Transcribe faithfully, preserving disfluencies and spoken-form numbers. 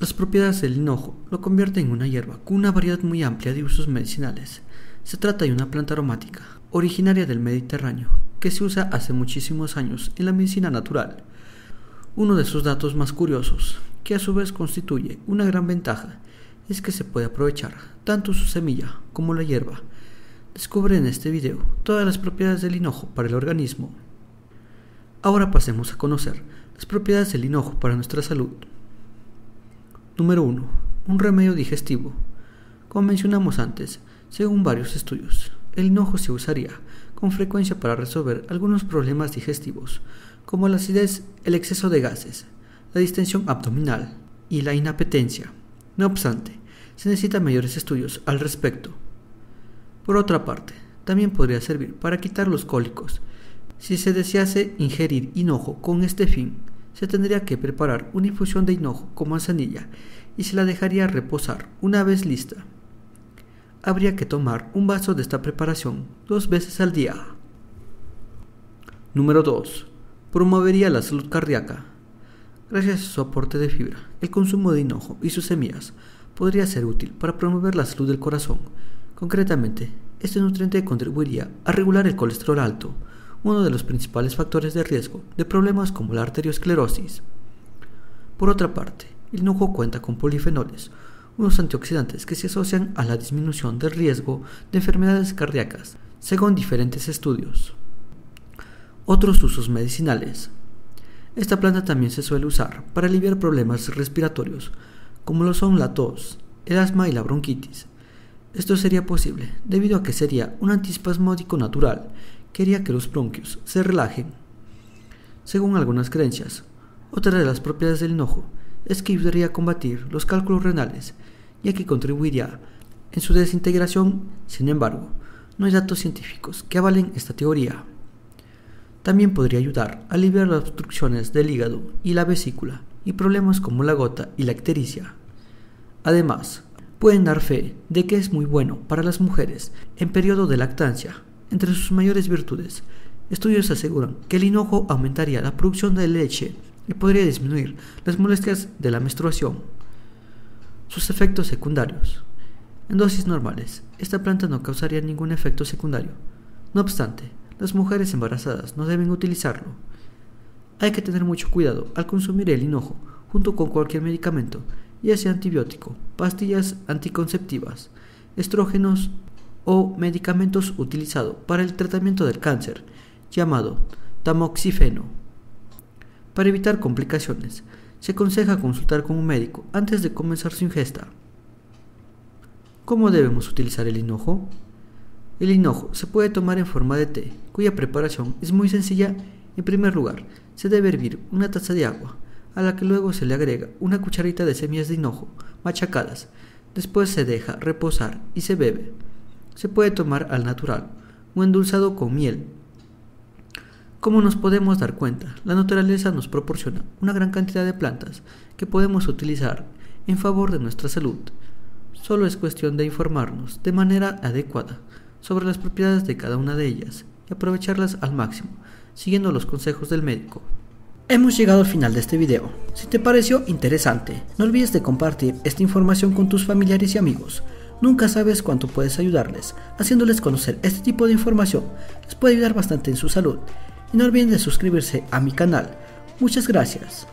Las propiedades del hinojo lo convierten en una hierba con una variedad muy amplia de usos medicinales. Se trata de una planta aromática, originaria del Mediterráneo, que se usa hace muchísimos años en la medicina natural. Uno de sus datos más curiosos, que a su vez constituye una gran ventaja, es que se puede aprovechar tanto su semilla como la hierba. Descubre en este video todas las propiedades del hinojo para el organismo. Ahora pasemos a conocer las propiedades del hinojo para nuestra salud. Número uno. Un remedio digestivo. Como mencionamos antes, según varios estudios, el hinojo se usaría con frecuencia para resolver algunos problemas digestivos, como la acidez, el exceso de gases, la distensión abdominal y la inapetencia. No obstante, se necesitan mayores estudios al respecto. Por otra parte, también podría servir para quitar los cólicos. Si se desease ingerir hinojo con este fin, se tendría que preparar una infusión de hinojo con manzanilla y se la dejaría reposar una vez lista. Habría que tomar un vaso de esta preparación dos veces al día. Número dos. Promovería la salud cardíaca. Gracias a su aporte de fibra, el consumo de hinojo y sus semillas podría ser útil para promover la salud del corazón. Concretamente, este nutriente contribuiría a regular el colesterol alto, uno de los principales factores de riesgo de problemas como la arteriosclerosis. Por otra parte, el hinojo cuenta con polifenoles, unos antioxidantes que se asocian a la disminución del riesgo de enfermedades cardíacas, según diferentes estudios. Otros usos medicinales. Esta planta también se suele usar para aliviar problemas respiratorios, como lo son la tos, el asma y la bronquitis. Esto sería posible debido a que sería un antiespasmódico natural que haría que los bronquios se relajen. Según algunas creencias, otra de las propiedades del hinojo es que ayudaría a combatir los cálculos renales, ya que contribuiría en su desintegración. Sin embargo, no hay datos científicos que avalen esta teoría. También podría ayudar a aliviar las obstrucciones del hígado y la vesícula y problemas como la gota y la ictericia. Además, pueden dar fe de que es muy bueno para las mujeres en periodo de lactancia. Entre sus mayores virtudes, estudios aseguran que el hinojo aumentaría la producción de leche y podría disminuir las molestias de la menstruación. Sus efectos secundarios. En dosis normales, esta planta no causaría ningún efecto secundario. No obstante, las mujeres embarazadas no deben utilizarlo. Hay que tener mucho cuidado al consumir el hinojo junto con cualquier medicamento, ya sea antibiótico, pastillas anticonceptivas, estrógenos o medicamentos utilizados para el tratamiento del cáncer, llamado tamoxifeno. Para evitar complicaciones, se aconseja consultar con un médico antes de comenzar su ingesta. ¿Cómo debemos utilizar el hinojo? El hinojo se puede tomar en forma de té, cuya preparación es muy sencilla. En primer lugar, se debe hervir una taza de agua, a la que luego se le agrega una cucharita de semillas de hinojo machacadas. Después se deja reposar y se bebe. Se puede tomar al natural o endulzado con miel. Como nos podemos dar cuenta, la naturaleza nos proporciona una gran cantidad de plantas que podemos utilizar en favor de nuestra salud. Solo es cuestión de informarnos de manera adecuada sobre las propiedades de cada una de ellas y aprovecharlas al máximo, siguiendo los consejos del médico. Hemos llegado al final de este video. Si te pareció interesante, no olvides de compartir esta información con tus familiares y amigos. Nunca sabes cuánto puedes ayudarles. Haciéndoles conocer este tipo de información les puede ayudar bastante en su salud. Y no olviden de suscribirse a mi canal. Muchas gracias.